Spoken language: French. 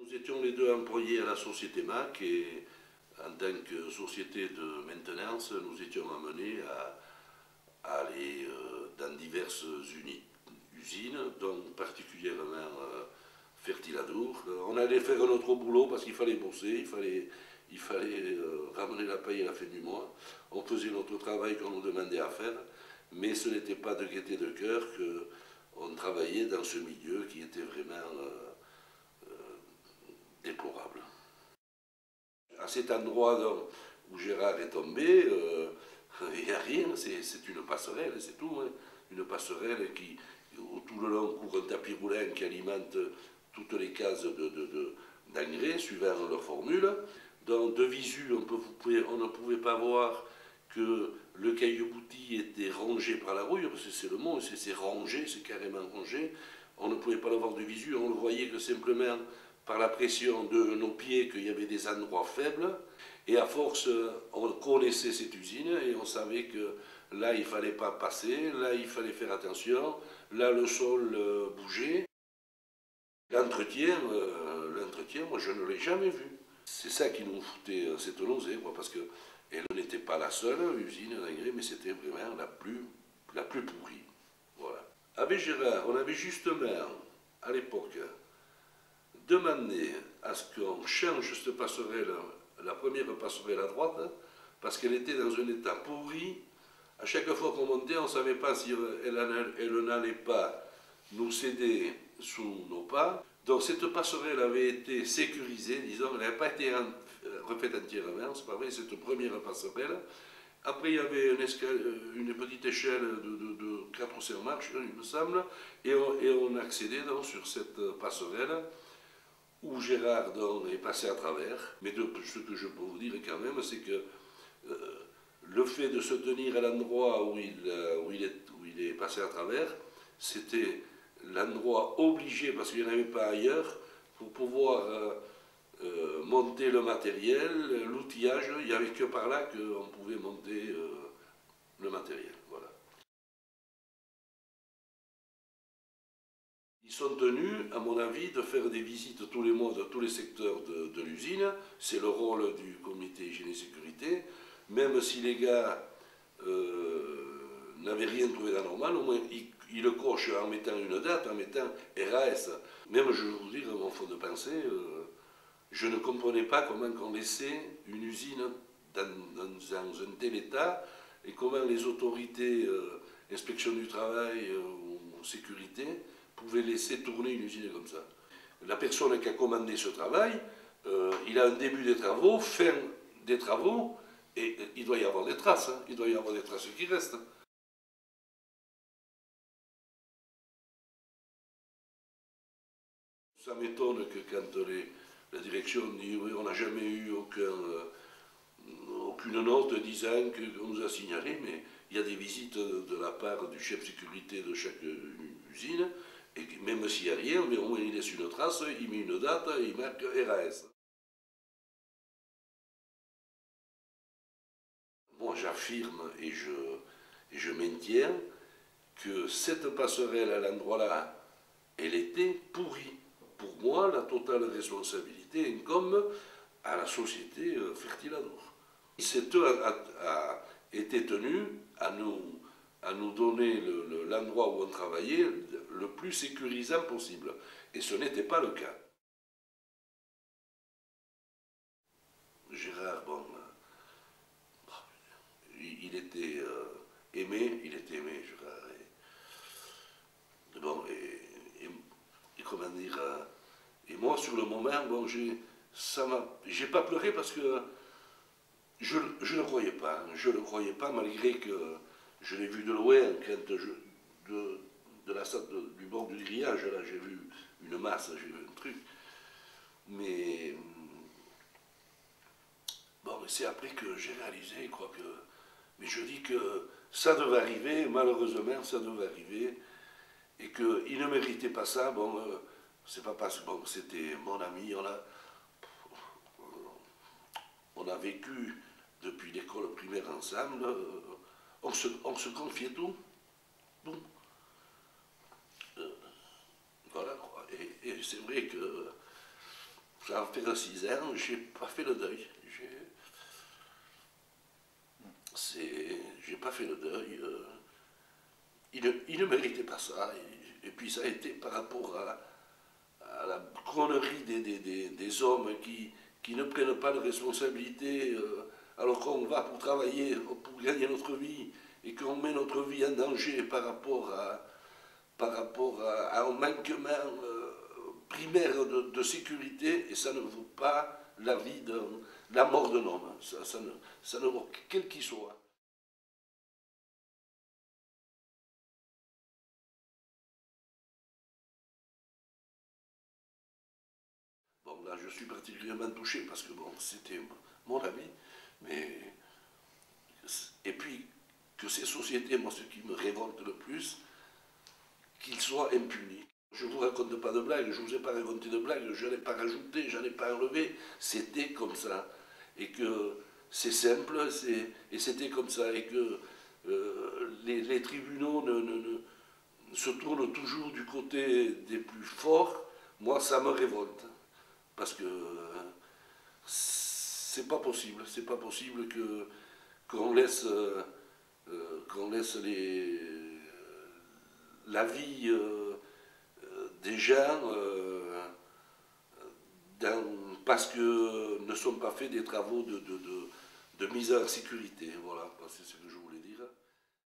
Nous étions les deux employés à la société MAC et en tant que société de maintenance, nous étions amenés à aller dans diverses usines, dont particulièrement Fertiladour. On allait faire notre boulot parce qu'il fallait bosser, il fallait ramener la paye à la fin du mois. On faisait notre travail qu'on nous demandait à faire, mais ce n'était pas de gaieté de cœur qu'on travaillait dans ce milieu qui était vraiment déplorable. À cet endroit où Gérard est tombé, il n'y a rien, c'est une passerelle, c'est tout. Hein. Une passerelle qui, où tout le long court un tapis roulant qui alimente toutes les cases d'engrais, suivant leur formule. Donc de visu, on ne pouvait pas voir que le caillou-boutis était rongé par la rouille, parce que c'est le mot, c'est rongé, c'est carrément rongé. On ne pouvait pas le voir de visu, on le voyait que simplement par la pression de nos pieds qu'il y avait des endroits faibles. Et à force, on connaissait cette usine et on savait que là, il ne fallait pas passer, là, il fallait faire attention, là, le sol bougeait. L'entretien, moi, je ne l'ai jamais vu. C'est ça qui nous foutait cette nausée, quoi, parce qu'elle n'était pas la seule usine d'engrais, mais c'était vraiment la plus pourrie. Voilà. Avec Gérard, on avait justement, à l'époque, demandé à ce qu'on change cette passerelle, la première passerelle à droite, parce qu'elle était dans un état pourri. À chaque fois qu'on montait, on ne savait pas si elle n'allait pas nous céder sous nos pas. Donc cette passerelle avait été sécurisée, disons, elle n'avait pas été refaite entièrement, c'est pas vrai, cette première passerelle. Après, il y avait une petite échelle de 4 ou 5 marches, il me semble, et on accédait donc sur cette passerelle où Gérard donc, est passé à travers. Mais ce que je peux vous dire quand même, c'est que le fait de se tenir à l'endroit où il est passé à travers, c'était l'endroit obligé, parce qu'il n'y en avait pas ailleurs, pour pouvoir monter le matériel, l'outillage. Il n'y avait que par là qu'on pouvait monter le matériel. Voilà. Ils sont tenus, à mon avis, de faire des visites tous les mois de tous les secteurs de l'usine. C'est le rôle du comité hygiène et sécurité. Même si les gars n'avaient rien trouvé d'anormal, au moins ils le cochent en mettant une date, en mettant RAS. Même, je vais vous dire, mon fond de pensée, je ne comprenais pas comment on laissait une usine dans un tel état et comment les autorités, inspection du travail ou sécurité, pouvaient laisser tourner une usine comme ça. La personne qui a commandé ce travail, il a un début des travaux, fin des travaux, et il doit y avoir des traces, hein. Il doit y avoir des traces qui restent. Ça m'étonne que quand la direction dit oui, on n'a jamais eu aucune note disant qu'on nous a signalé, mais il y a des visites de la part du chef sécurité de chaque usine, et même s'il n'y a rien, mais au moins il laisse une trace, il met une date, il marque RAS. Moi, j'affirme et je maintiens que cette passerelle à l'endroit-là, elle était pourrie. Pour moi, la totale responsabilité incombe à la société Fertiladour. C'est eux qui étaient tenus à nous donner l'endroit où on travaillait le plus sécurisant possible. Et ce n'était pas le cas. Gérard, bon, il était aimé, Gérard. Et comment dire, et moi sur le moment, bon, j'ai pas pleuré parce que je ne croyais pas, malgré que je l'ai vu de loin, quand de la salle du bord du grillage, là j'ai vu une masse, j'ai vu un truc, mais bon, c'est après que j'ai réalisé, quoi, que. Mais je dis que ça devait arriver, malheureusement, ça devait arriver, et qu'il ne méritait pas ça. Bon, c'est pas parce que bon, c'était mon ami, on a vécu depuis l'école primaire ensemble, on se confiait tout. Bon. Voilà, quoi. Et c'est vrai que ça en fait de 6 ans, j'ai pas fait le deuil. J'ai pas fait le deuil. Il ne méritait pas ça. Et puis ça a été par rapport à la connerie des hommes qui ne prennent pas de responsabilité, alors qu'on va pour travailler, pour gagner notre vie, et qu'on met notre vie en danger par rapport à un manquement primaire de sécurité, et ça ne vaut pas la vie la mort d'un homme, ça ne vaut quel qu'il soit. Bon, là je suis particulièrement touché parce que bon, c'était mon ami, mais et puis que ces sociétés, moi ce qui me révolte le plus, qu'ils soient impunis. Je ne vous raconte pas de blagues, je ne vous ai pas raconté de blagues, je n'en ai pas rajouté, je n'en ai pas enlevé, c'était comme ça. Et que c'est simple, et c'était comme ça. Et que les tribunaux se tournent toujours du côté des plus forts, moi ça me révolte. Parce que c'est pas possible qu'on laisse la vie des gens, parce que ne sont pas faits des travaux de mise en sécurité. Voilà, c'est ce que je